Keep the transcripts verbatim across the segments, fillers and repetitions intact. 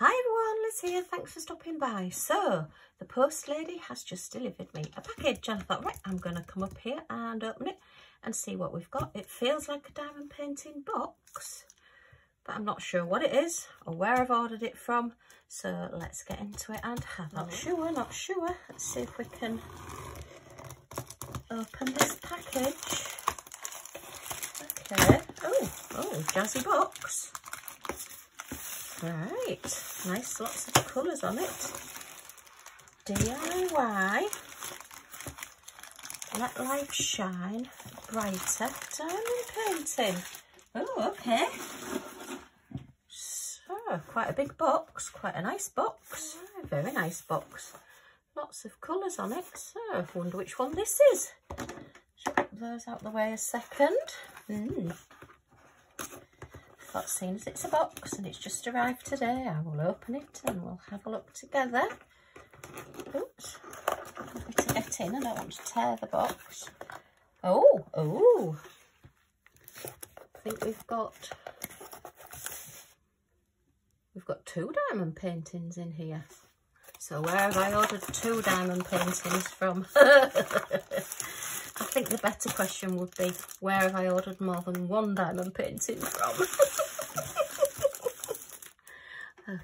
Hi everyone, Liz here, thanks for stopping by. So, the post lady has just delivered me a package and I thought, right, I'm going to come up here and open it and see what we've got. It feels like a diamond painting box, but I'm not sure what it is or where I've ordered it from. So, let's get into it and have a look. Not sure, not sure. Let's see if we can open this package. Okay. Oh, oh, jazzy box. Right, nice, lots of colours on it. D I Y. Let light shine brighter diamond painting. Oh, okay. So, quite a big box, quite a nice box. Very nice box. Lots of colours on it. So, I wonder which one this is. Should put those out the way a second. Mm. But seeing as it's a box and it's just arrived today, I will open it and we'll have a look together. Oops, I need to get in, I don't want to tear the box. Oh, oh, I think we've got, we've got two diamond paintings in here. So where have I ordered two diamond paintings from? I think the better question would be, where have I ordered more than one diamond painting from?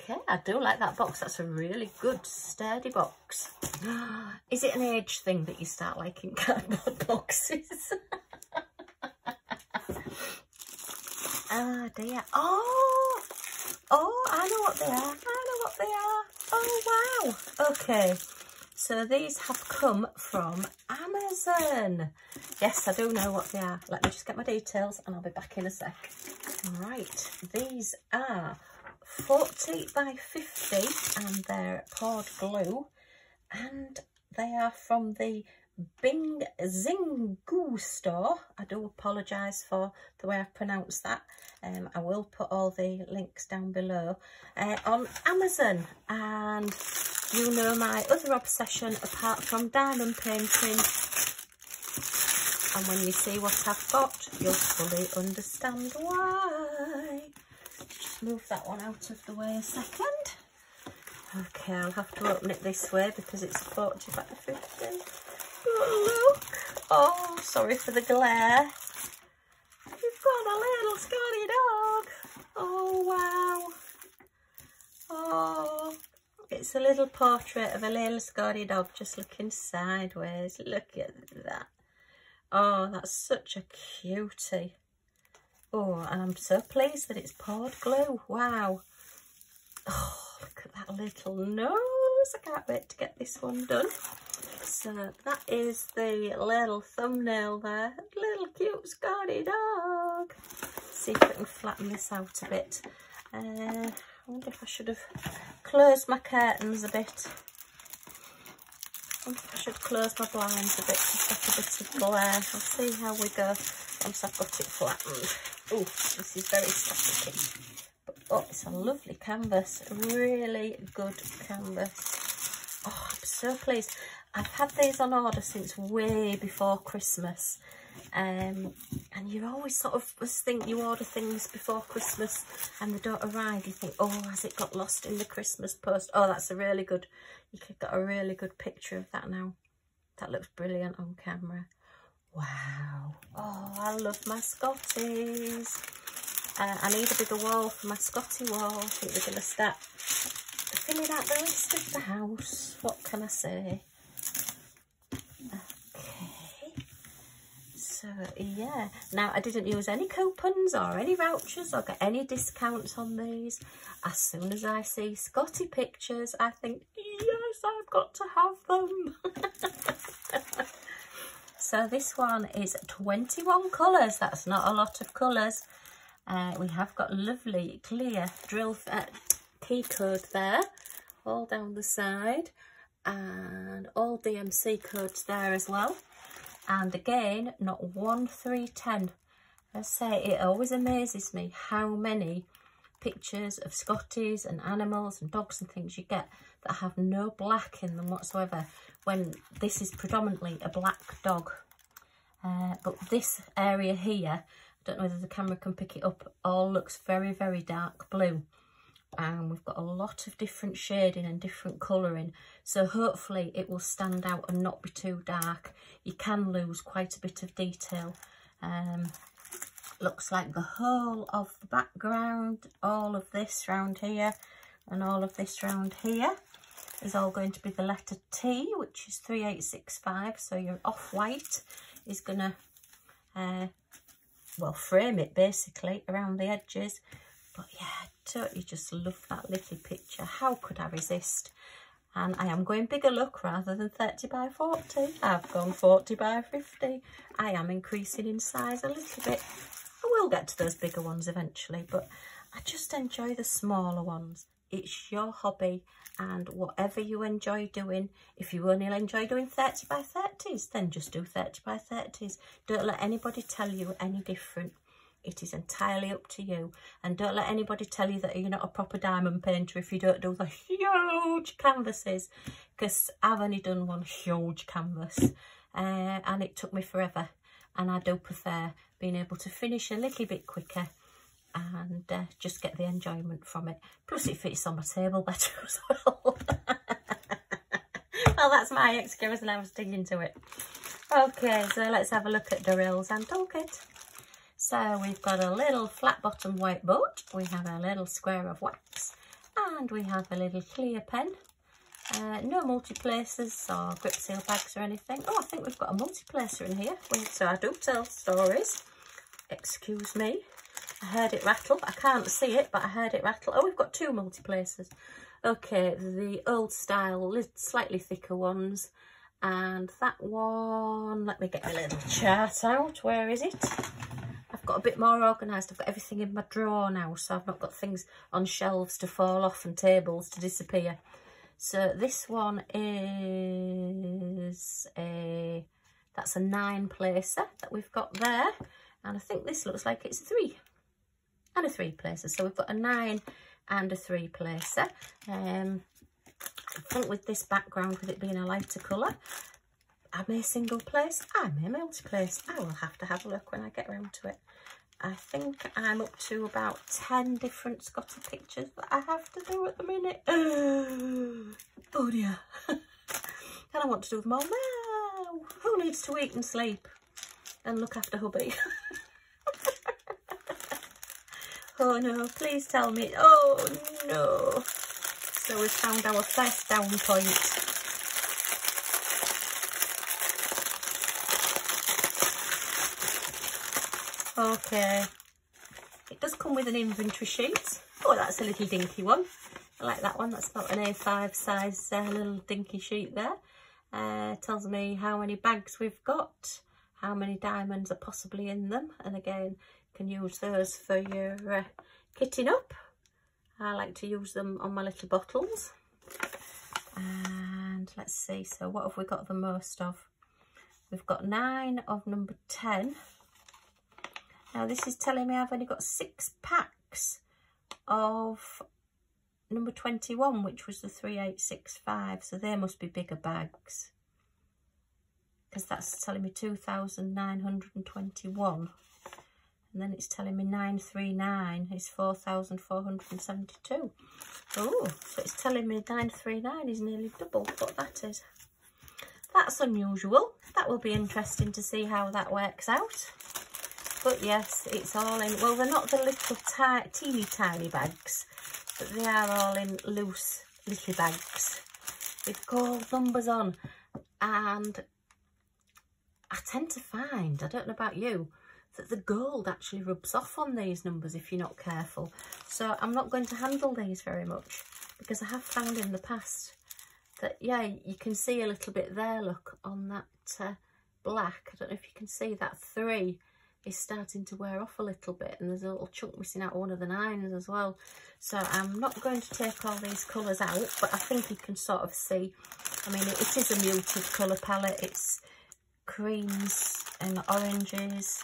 Okay, I do like that box. That's a really good, sturdy box. Is it an age thing that you start liking cardboard boxes? Oh dear. Oh! Oh, I know what they are. I know what they are. Oh, wow. Okay. So these have come from Amazon. Yes, I do know what they are. Let me just get my details and I'll be back in a sec. Right, these are forty by fifty and they're poured glue. And they are from the Bing Zingoo store. I do apologise for the way I've pronounced that. Um, I will put all the links down below uh, on Amazon. And you know my other obsession apart from diamond painting. And when you see what I've got, you'll fully understand why. Just move that one out of the way a second. Okay, I'll have to open it this way because it's forty by fifty. Look, oh, sorry for the glare. You've got a little scaredy dog. Oh, wow. Oh, it's a little portrait of a little scaredy dog just looking sideways. Look at that. Oh, that's such a cutie. Oh, and I'm so pleased that it's poured glue. Wow. Oh, look at that little nose. I can't wait to get this one done. So that is the little thumbnail there. Little cute scaredy dog. See if I can flatten this out a bit. Uh, I wonder if I should have closed my curtains a bit. I wonder if I should close my blinds a bit to get a bit of glare. I'll see how we go once I've got it flattened. Oh, this is very staticky. But, oh, it's a lovely canvas. Really good canvas. Oh, I'm so pleased. I've had these on order since way before Christmas, um, and you always sort of just think you order things before Christmas and they don't arrive. You think, oh, has it got lost in the Christmas post? Oh, that's a really good, you've got a really good picture of that now. That looks brilliant on camera. Wow. Oh, I love my Scotties. Uh, I need a bigger wall for my Scotty wall. I think we're going to start filling out the rest of the house. What can I say? So, yeah, now I didn't use any coupons or any vouchers or get any discounts on these. As soon as I see Scotty pictures, I think, yes, I've got to have them. So this one is twenty-one colours. That's not a lot of colours. Uh, we have got lovely clear drill uh, key code there, all down the side, and all D M C codes there as well. And again, not one three ten. I say it always amazes me how many pictures of Scotties and animals and dogs and things you get that have no black in them whatsoever, when this is predominantly a black dog. Uh, but this area here, I don't know whether the camera can pick it up, all looks very, very dark blue. and we've got a lot of different shading and different colouring, so hopefully it will stand out and not be too dark. You can lose quite a bit of detail. Um, looks like the whole of the background, all of this round here and all of this round here is all going to be the letter T, which is three eight six five, so your off-white is going to uh, well, frame it basically around the edges. But yeah, I totally just love that little picture. How could I resist? And I am going bigger look rather than thirty by forty. I've gone forty by fifty. I am increasing in size a little bit. I will get to those bigger ones eventually, but I just enjoy the smaller ones. It's your hobby, and whatever you enjoy doing, if you only enjoy doing thirty by thirties, then just do thirty by thirties. Don't let anybody tell you any different. It is entirely up to you. And don't let anybody tell you that you're not a proper diamond painter if you don't do the huge canvases, because I've only done one huge canvas uh, and it took me forever. And I do prefer being able to finish a little bit quicker and uh, just get the enjoyment from it. Plus it fits on my table better as well. Well, that's my excuse and I'm sticking to it. Okay, so let's have a look at Daryl's and Toolkit. So we've got a little flat bottom white boat, we have a little square of wax, and we have a little clear pen. Uh, no multiplacers or grip seal bags or anything. Oh, I think we've got a multiplacer in here. So I do tell stories. Excuse me. I heard it rattle. I can't see it, but I heard it rattle. Oh, we've got two multiplacers. Okay, the old style, slightly thicker ones. And that one, let me get my little chart out. Where is it? I've got a bit more organised. I've got everything in my drawer now, so I've not got things on shelves to fall off and tables to disappear. So this one is a, that's a nine placer that we've got there. And I think this looks like it's a three. And a three placer, so we've got a nine and a three placer. Um, I think with this background, with it being a lighter colour, I may single place, I may multi place. I will have to have a look when I get around to it. I think I'm up to about ten different Scotty pictures that I have to do at the minute. Oh dear! And I want to do them all now. Who needs to eat and sleep and look after hubby? Oh no, please tell me. Oh no. So we've found our first down point. Okay. It does come with an inventory sheet. Oh, that's a little dinky one. I like that one. That's about an A five size uh, little dinky sheet there. Uh, tells me how many bags we've got, how many diamonds are possibly in them. And again, can use those for your uh, kitting up. I like to use them on my little bottles. And let's see, so what have we got the most of? We've got nine of number ten. Now this is telling me I've only got six packs of number twenty-one, which was the three eight six five, so they must be bigger bags, because that's telling me two thousand nine hundred twenty-one. And then it's telling me nine three nine is four thousand four hundred seventy-two. Oh, so it's telling me nine three nine is nearly double what that is. That's unusual. That will be interesting to see how that works out. But yes, it's all in, well, they're not the little teeny tiny bags, but they are all in loose little bags. They've got numbers on. And I tend to find, I don't know about you, that the gold actually rubs off on these numbers if you're not careful. So I'm not going to handle these very much, because I have found in the past that, yeah, you can see a little bit there, look, on that uh, black. I don't know if you can see that three is starting to wear off a little bit, and there's a little chunk missing out of one of the nines as well. So I'm not going to take all these colours out, but I think you can sort of see, I mean, it, it is a muted colour palette. It's creams and oranges.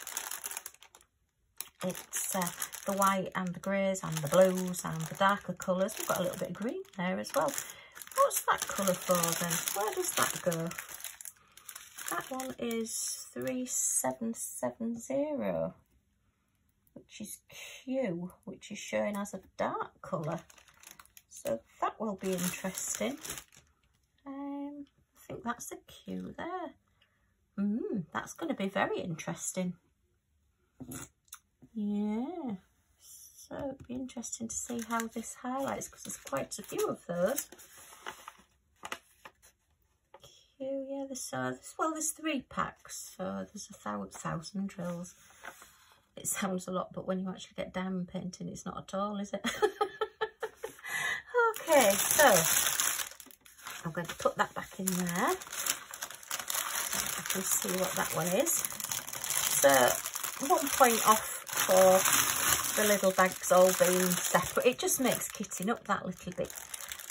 It's uh, the white and the greys and the blues and the darker colours. We've got a little bit of green there as well. What's that colour for then? Where does that go? That one is three seven seven zero, which is Q, which is showing as a dark colour. so that will be interesting. Um, I think that's a cue there. Mm, that's going to be very interesting. Yeah, so it'd be interesting to see how this highlights, because there's quite a few of those. Cue, yeah, there's, uh, there's, well, there's three packs, so there's a thousand, thousand drills. It sounds a lot, but when you actually get diamond painting, it's not at all, is it? Okay, so I'm going to put that back in there. I can see what that one is. So one point off for the little bags all being separate. It just makes kitting up that little bit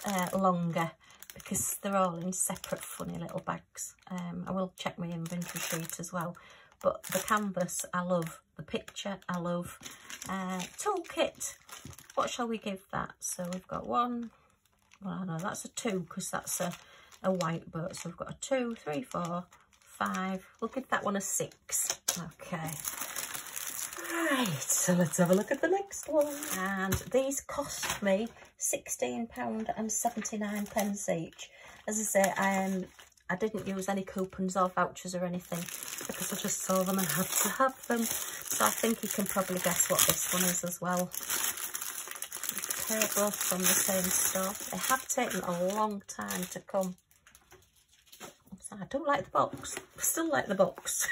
uh, longer, because they're all in separate funny little bags. Um, I will check my inventory sheet as well. But the canvas, I love. The picture, I love. Uh, toolkit, what shall we give that? So we've got one. Well, no, that's a two, because that's a, a white boat. So we've got a two, three, four, five. We'll give that one a six. Okay. Right, so let's have a look at the next one. And these cost me sixteen pounds and seventy-nine pence each. As I say, I am... Um, I didn't use any coupons or vouchers or anything, because I just saw them and had to have them. So I think you can probably guess what this one is as well. They're both from the same store. They have taken a long time to come. So I don't like the box. I still like the box.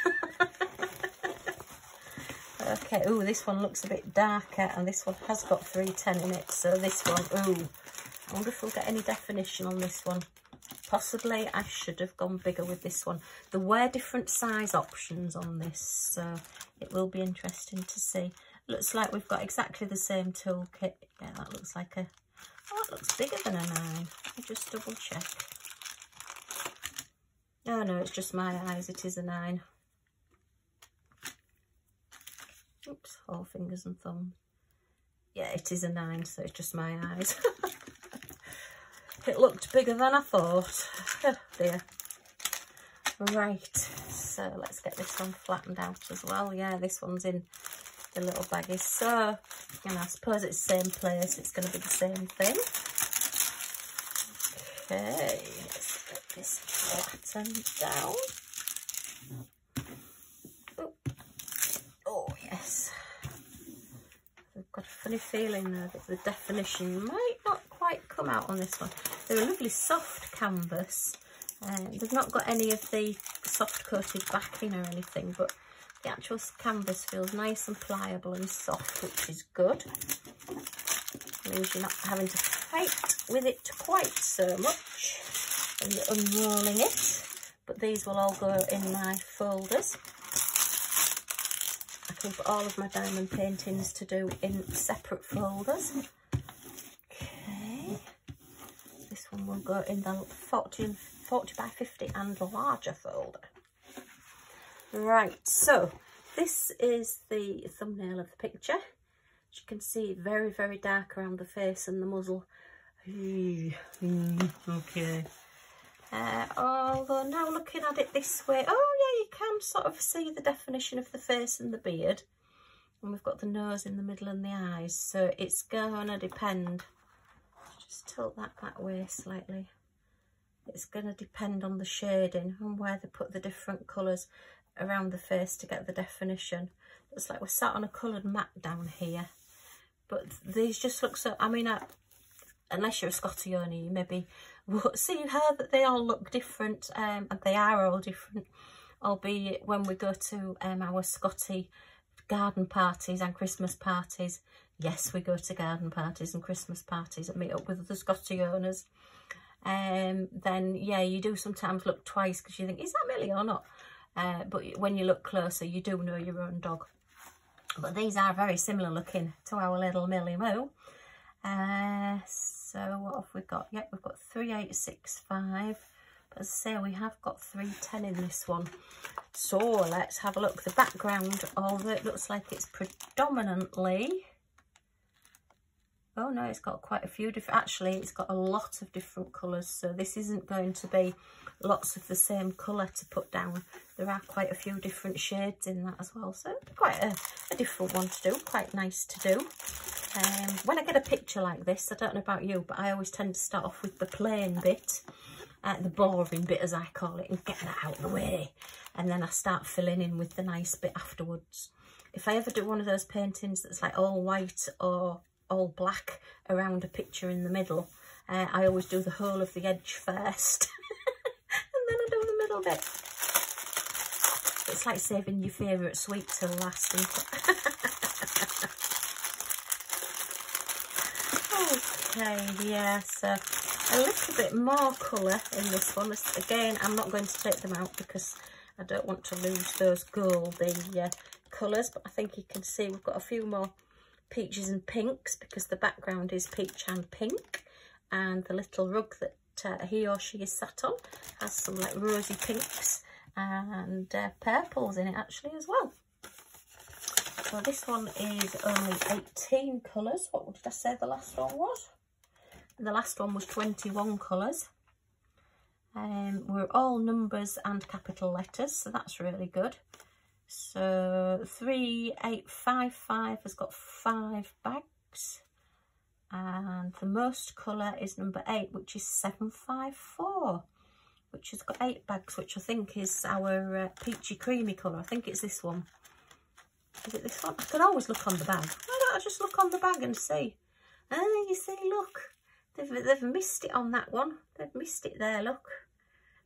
Okay, ooh, this one looks a bit darker, and this one has got three ten in it. So this one, ooh, I wonder if we'll get any definition on this one. Possibly I should have gone bigger with this one. There were different size options on this, so it will be interesting to see. Looks like we've got exactly the same toolkit. Yeah, that looks like a... Oh, that looks bigger than a nine. I'll just double check. Oh no, it's just my eyes. It is a nine. Oops, four fingers and thumbs. Yeah, it is a nine, so it's just my eyes. It looked bigger than I thought. Oh dear. Right, so let's get this one flattened out as well. Yeah, this one's in the little baggies. So, and I suppose it's the same place. It's going to be the same thing. Okay, let's get this flattened down. Oh, oh yes. I've got a funny feeling there that the definition might not quite come out on this one. They're a lovely soft canvas. Um, they've not got any of the soft coated backing or anything, but the actual canvas feels nice and pliable and soft, which is good. It means you're not having to fight with it quite so much when you're unrolling it. But these will all go in my folders. I keep all of my diamond paintings to do in separate folders. One will go in the forty by fifty and larger folder. Right, so this is the thumbnail of the picture. As you can see, very, very dark around the face and the muzzle. Okay. Uh, although now looking at it this way, oh yeah, you can sort of see the definition of the face and the beard. And we've got the nose in the middle and the eyes, so it's going to depend. Just tilt that that way slightly. It's going to depend on the shading and where they put the different colours around the face to get the definition. Looks like we're sat on a coloured mat down here. But these just look so... I mean, I, unless you're a Scotione, you maybe will see how that they all look different, um, and they are all different, albeit when we go to um, our Scotty garden parties and Christmas parties. Yes, we go to garden parties and Christmas parties and meet up with the Scotty owners. Um, then, yeah, you do sometimes look twice because you think, is that Millie or not? Uh, but when you look closer, you do know your own dog. But these are very similar looking to our little Millie Moo. Uh, so what have we got? Yep, we've got three eight six five. But as I say, we have got three ten in this one. So let's have a look. The background, although it looks like it's predominantly... Oh no, it's got quite a few different, actually it's got a lot of different colours, so this isn't going to be lots of the same colour to put down. There are quite a few different shades in that as well, so quite a, a different one to do, quite nice to do. Um, when I get a picture like this, I don't know about you, but I always tend to start off with the plain bit, uh, the boring bit as I call it, and get that out of the way. And then I start filling in with the nice bit afterwards. If I ever do one of those paintings that's like all white or all black around a picture in the middle, uh, I always do the whole of the edge first. And then I do the middle bit. It's like saving your favourite sweet till last, isn't it? Okay, yeah, so a little bit more colour in this one. Again, I'm not going to take them out because I don't want to lose those goldy uh, colours. But I think you can see we've got a few more peaches and pinks because the background is peach and pink. And the little rug that uh, he or she is sat on has some like rosy pinks and uh, purples in it actually as well. So this one is only eighteen colours. What did I say the last one was? The last one was twenty-one colours. Um, we're all numbers and capital letters, so that's really good. So three eight five five has got five bags, and the most colour is number eight, which is seven five four, which has got eight bags, which I think is our uh, peachy creamy colour. I think it's this one. Is it this one? I can always look on the bag. Why don't I just look on the bag and see? Ah, you see, look. They've, they've missed it on that one. They've missed it there, look.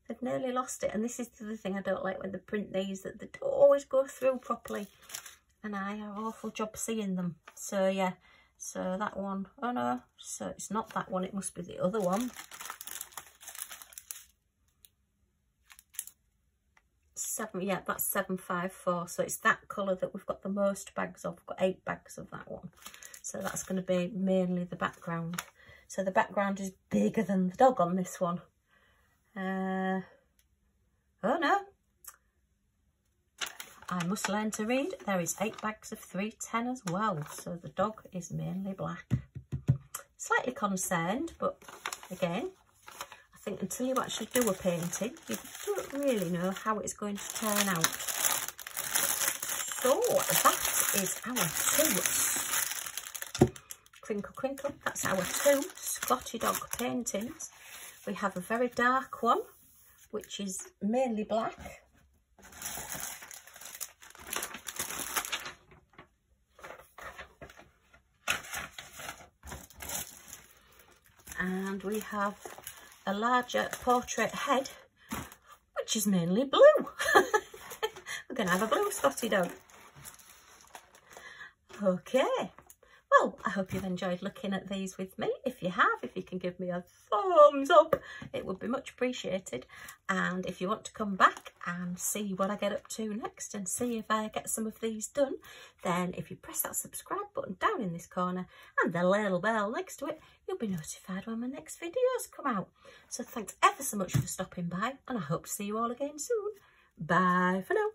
They've nearly lost it. And this is the other thing I don't like when they print these, that they don't always go through properly. And I have an awful job seeing them. So, yeah. So, that one. Oh, no. So, it's not that one. It must be the other one. Seven, yeah, that's seven five four. So, it's that colour that we've got the most bags of. We've got eight bags of that one. So, that's going to be mainly the background. So the background is bigger than the dog on this one. Uh, oh no. I must learn to read. There is eight bags of three ten as well. So the dog is mainly black. Slightly concerned, but again, I think until you actually do a painting, you don't really know how it's going to turn out. So that is our two. Crinkle, crinkle. That's our two Scotty Dog paintings. We have a very dark one, which is mainly black. And we have a larger portrait head, which is mainly blue. We're going to have a blue Scotty Dog. Okay. Well, I hope you've enjoyed looking at these with me. If you have, if you can give me a thumbs up, it would be much appreciated. And if you want to come back and see what I get up to next and see if I get some of these done, then if you press that subscribe button down in this corner and the little bell next to it, you'll be notified when my next videos come out. So thanks ever so much for stopping by, and I hope to see you all again soon. Bye for now.